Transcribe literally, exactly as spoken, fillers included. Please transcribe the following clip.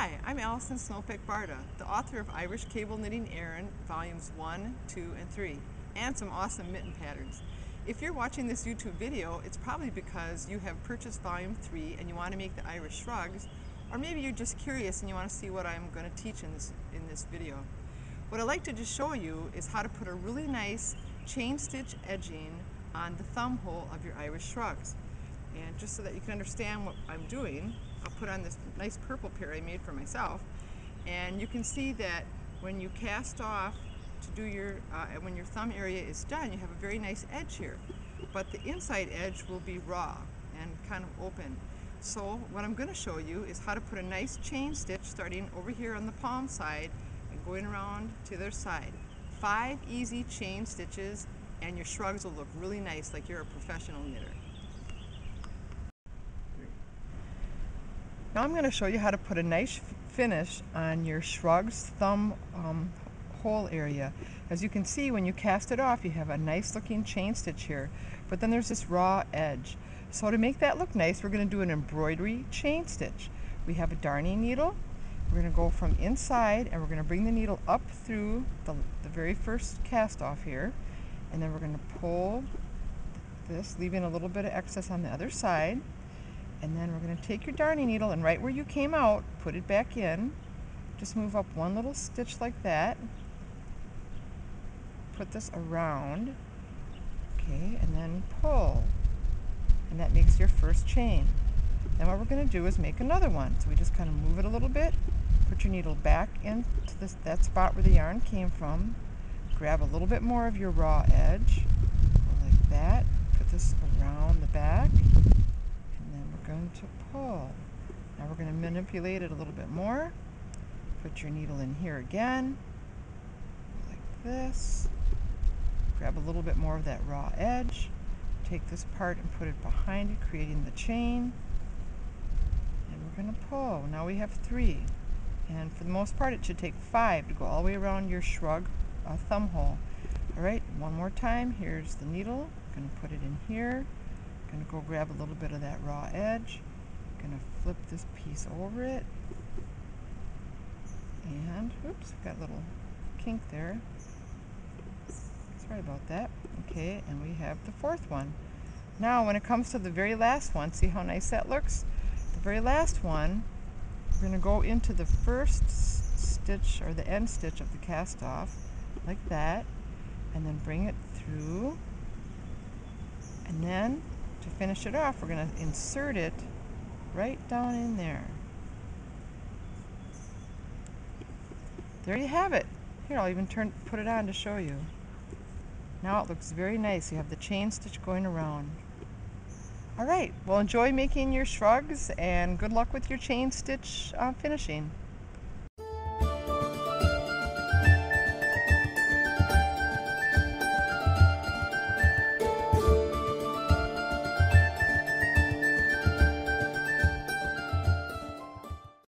Hi, I'm Allison Snopek Barta, the author of Irish Cable Knitting Aran, Volumes one, two, and three, and some awesome mitten patterns. If you're watching this YouTube video, it's probably because you have purchased Volume three and you want to make the Irish shrugs, or maybe you're just curious and you want to see what I'm going to teach in this, in this video. What I'd like to just show you is how to put a really nice chain stitch edging on the thumb hole of your Irish shrugs. And just so that you can understand what I'm doing, I'll put on this nice purple pair I made for myself, and you can see that when you cast off to do your, uh, when your thumb area is done, you have a very nice edge here, but the inside edge will be raw and kind of open. So what I'm going to show you is how to put a nice chain stitch starting over here on the palm side and going around to their side. Five easy chain stitches and your shrugs will look really nice like you're a professional knitter. Now I'm going to show you how to put a nice finish on your shrug's thumb um, hole area. As you can see, when you cast it off, you have a nice looking chain stitch here, but then there's this raw edge. So to make that look nice, we're going to do an embroidery chain stitch. We have a darning needle. We're going to go from inside and we're going to bring the needle up through the, the very first cast off here, and then we're going to pull this, leaving a little bit of excess on the other side. And then we're going to take your darning needle and right where you came out, put it back in. Just move up one little stitch like that. Put this around. Okay, and then pull. And that makes your first chain. Then what we're going to do is make another one. So we just kind of move it a little bit. Put your needle back into this, that spot where the yarn came from. Grab a little bit more of your raw edge. Like that. Put this around the back. Going to pull. Now we're going to manipulate it a little bit more. Put your needle in here again, like this. Grab a little bit more of that raw edge. Take this part and put it behind it, creating the chain. And we're going to pull. Now we have three. And for the most part, it should take five to go all the way around your shrug uh, thumb hole. All right, one more time. Here's the needle. I'm going to put it in here. Going to go grab a little bit of that raw edge. Going to flip this piece over it. And, oops, got a little kink there. Sorry about that. Okay, and we have the fourth one. Now, when it comes to the very last one, see how nice that looks? The very last one, we're going to go into the first stitch or the end stitch of the cast off, like that, and then bring it through. And then, to finish it off, we're going to insert it right down in there. There you have it. Here, I'll even turn, put it on to show you. Now it looks very nice. You have the chain stitch going around. All right, well, enjoy making your shrugs and good luck with your chain stitch uh, finishing.